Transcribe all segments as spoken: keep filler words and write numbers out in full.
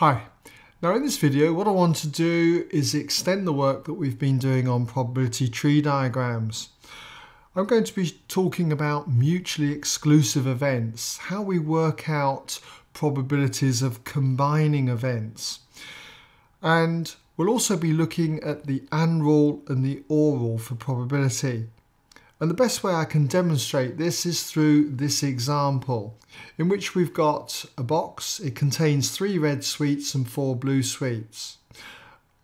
Hi, now in this video what I want to do is extend the work that we've been doing on probability tree diagrams. I'm going to be talking about mutually exclusive events, how we work out probabilities of combining events. And we'll also be looking at the AND rule and the OR rule for probability. And the best way I can demonstrate this is through this example, in which we've got a box. It contains three red sweets and four blue sweets.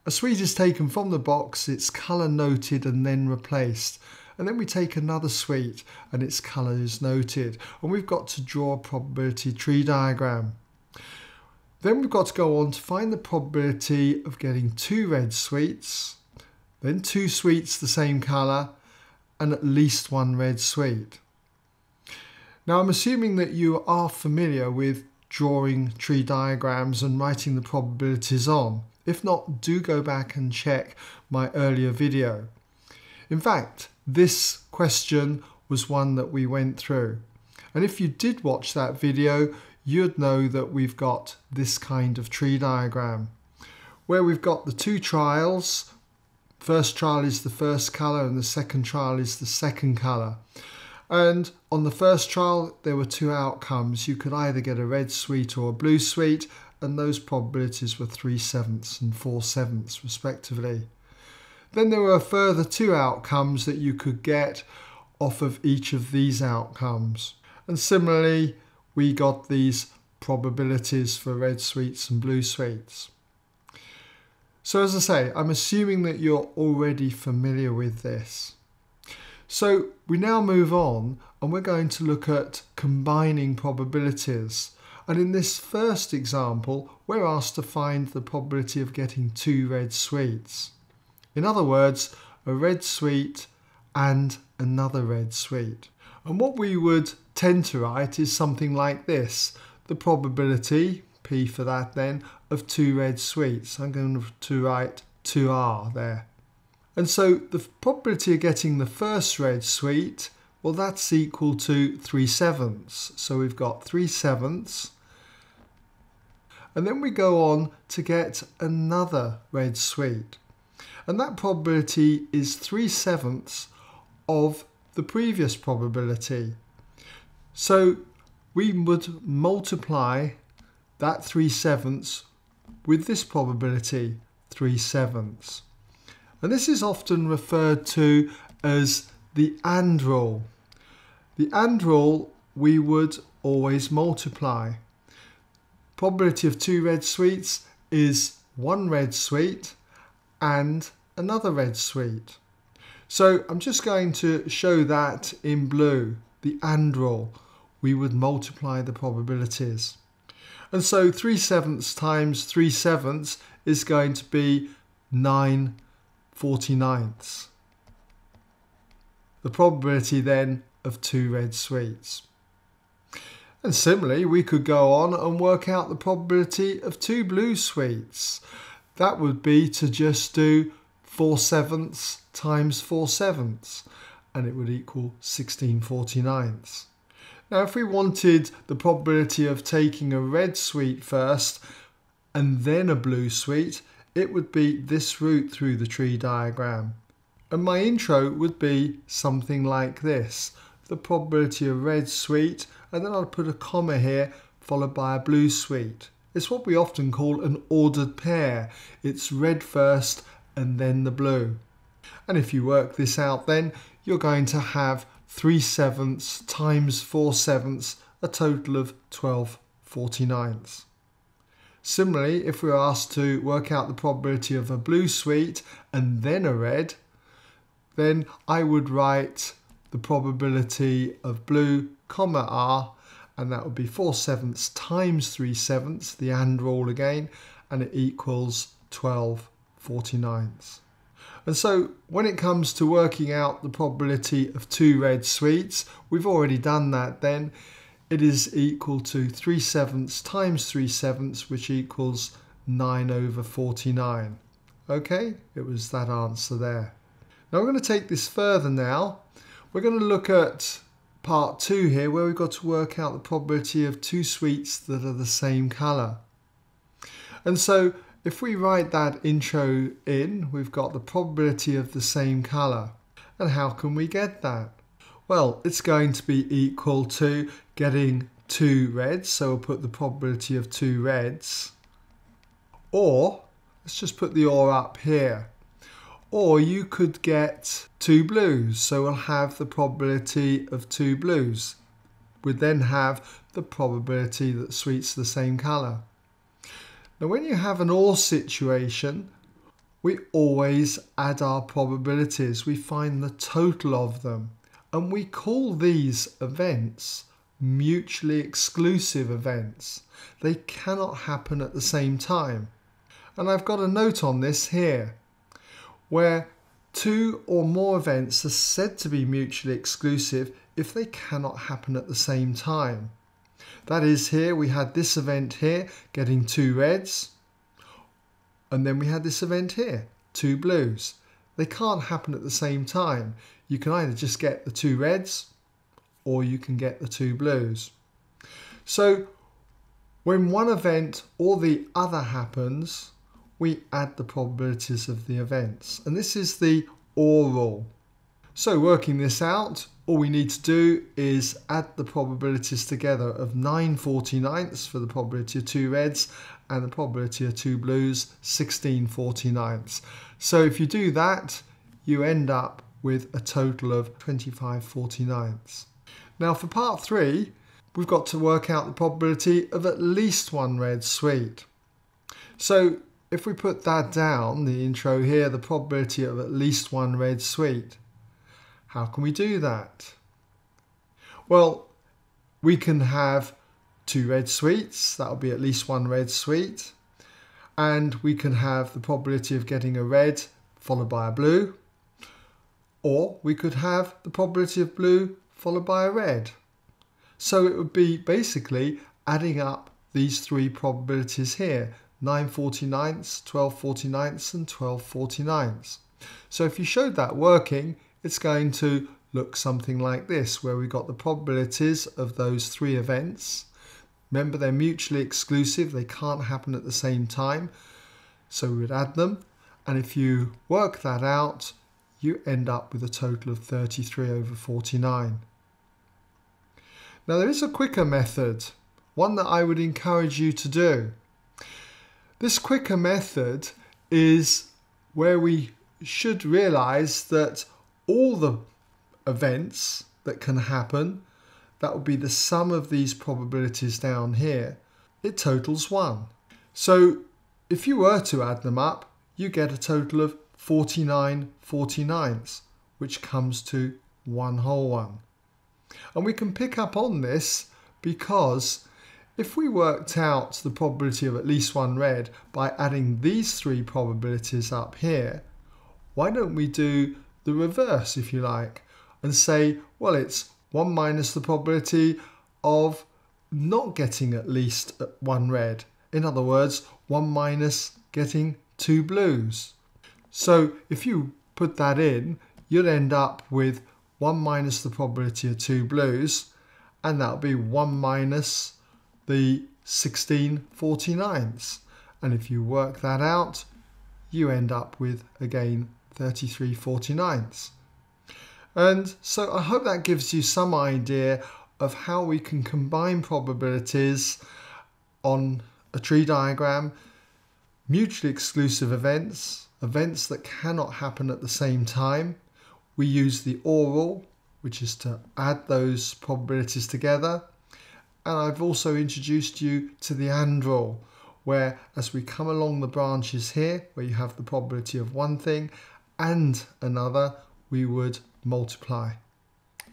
A sweet is taken from the box, it's colour noted and then replaced. And then we take another sweet and its colour is noted. And we've got to draw a probability tree diagram. Then we've got to go on to find the probability of getting two red sweets, then two sweets the same colour, and at least one red sweet. Now I'm assuming that you are familiar with drawing tree diagrams and writing the probabilities on. If not, do go back and check my earlier video. In fact, this question was one that we went through. And if you did watch that video, you'd know that we've got this kind of tree diagram, where we've got the two trials. First trial is the first colour and the second trial is the second colour. And on the first trial there were two outcomes. You could either get a red sweet or a blue sweet, and those probabilities were three sevenths and four sevenths respectively. Then there were a further two outcomes that you could get off of each of these outcomes. And similarly we got these probabilities for red sweets and blue sweets. So as I say, I'm assuming that you're already familiar with this. So we now move on and we're going to look at combining probabilities. And in this first example, we're asked to find the probability of getting two red sweets. In other words, a red sweet and another red sweet. And what we would tend to write is something like this: the probability, P for that then, of two red sweets. I'm going to write two R there. And so the probability of getting the first red sweet, well, that's equal to three sevenths. So we've got three sevenths. And then we go on to get another red sweet. And that probability is three sevenths of the previous probability. So we would multiply that three sevenths with this probability, three sevenths. And this is often referred to as the AND rule. The AND rule, we would always multiply. Probability of two red sweets is one red sweet and another red sweet. So I'm just going to show that in blue, the AND rule. We would multiply the probabilities. And so three sevenths times three sevenths is going to be nine forty-ninths. The probability then of two red sweets. And similarly, we could go on and work out the probability of two blue sweets. That would be to just do four sevenths times four sevenths, and it would equal sixteen forty-ninths. Now if we wanted the probability of taking a red sweet first and then a blue sweet, it would be this route through the tree diagram. And my intro would be something like this: the probability of red sweet, and then I'll put a comma here followed by a blue sweet. It's what we often call an ordered pair. It's red first and then the blue. And if you work this out then, you're going to have three sevenths times four sevenths, a total of twelve forty-ninths. Similarly, if we were asked to work out the probability of a blue sweet and then a red, then I would write the probability of blue comma R, and that would be four sevenths times three sevenths, the AND rule again, and it equals twelve forty-ninths. And so when it comes to working out the probability of two red sweets, we've already done that then. It is equal to three sevenths times three sevenths, which equals nine over forty-nine. Okay, it was that answer there. Now we're going to take this further now. We're going to look at part two here, where we've got to work out the probability of two sweets that are the same colour. And so if we write that intro in, we've got the probability of the same colour. And how can we get that? Well, it's going to be equal to getting two reds, so we'll put the probability of two reds. Or, let's just put the or up here. Or you could get two blues, so we'll have the probability of two blues. We'd then have the probability that sweet's the same colour. Now when you have an or situation, we always add our probabilities. We find the total of them. And we call these events mutually exclusive events. They cannot happen at the same time. And I've got a note on this here, where two or more events are said to be mutually exclusive if they cannot happen at the same time. That is, here we had this event here, getting two reds, and then we had this event here, two blues. They can't happen at the same time. You can either just get the two reds, or you can get the two blues. So when one event or the other happens, we add the probabilities of the events. And this is the or rule. So working this out, all we need to do is add the probabilities together of nine forty-ninths for the probability of two reds and the probability of two blues, sixteen forty-ninths. So if you do that, you end up with a total of twenty-five forty-ninths. Now for part three, we've got to work out the probability of at least one red sweet. So if we put that down, the intro here, the probability of at least one red sweet. How can we do that? Well, we can have two red sweets, that'll be at least one red sweet, and we can have the probability of getting a red followed by a blue, or we could have the probability of blue followed by a red. So it would be basically adding up these three probabilities here, nine forty-ninths, twelve forty-ninths and twelve forty-ninths. So if you showed that working, it's going to look something like this, where we've got the probabilities of those three events. Remember, they're mutually exclusive. They can't happen at the same time. So we would add them. And if you work that out, you end up with a total of thirty-three over forty-nine. Now, there is a quicker method, one that I would encourage you to do. This quicker method is where we should realise that all the events that can happen, that would be the sum of these probabilities down here, it totals one. So if you were to add them up, you get a total of forty-nine forty-ninths, which comes to one whole one. And we can pick up on this because if we worked out the probability of at least one red by adding these three probabilities up here, why don't we do the reverse, if you like, and say, well, it's one minus the probability of not getting at least one red. In other words, one minus getting two blues. So if you put that in, you'll end up with one minus the probability of two blues, and that'll be one minus the sixteen forty-ninths. And if you work that out, you end up with, again, thirty-three forty-ninths. And so I hope that gives you some idea of how we can combine probabilities on a tree diagram, mutually exclusive events, events that cannot happen at the same time. We use the or rule, which is to add those probabilities together. And I've also introduced you to the and rule, where as we come along the branches here, where you have the probability of one thing and another, we would multiply.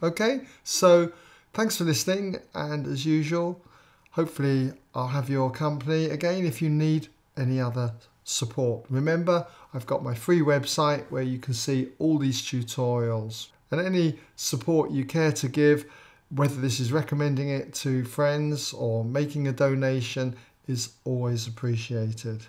Okay, so thanks for listening, and as usual, hopefully I'll have your company again if you need any other support. Remember, I've got my free website where you can see all these tutorials, and any support you care to give, whether this is recommending it to friends or making a donation, is always appreciated.